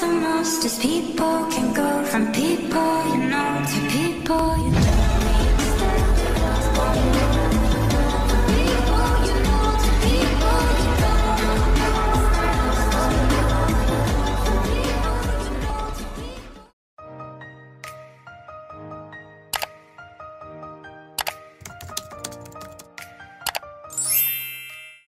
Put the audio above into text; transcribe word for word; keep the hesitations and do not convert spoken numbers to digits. the most is people can go from people you know to people you know.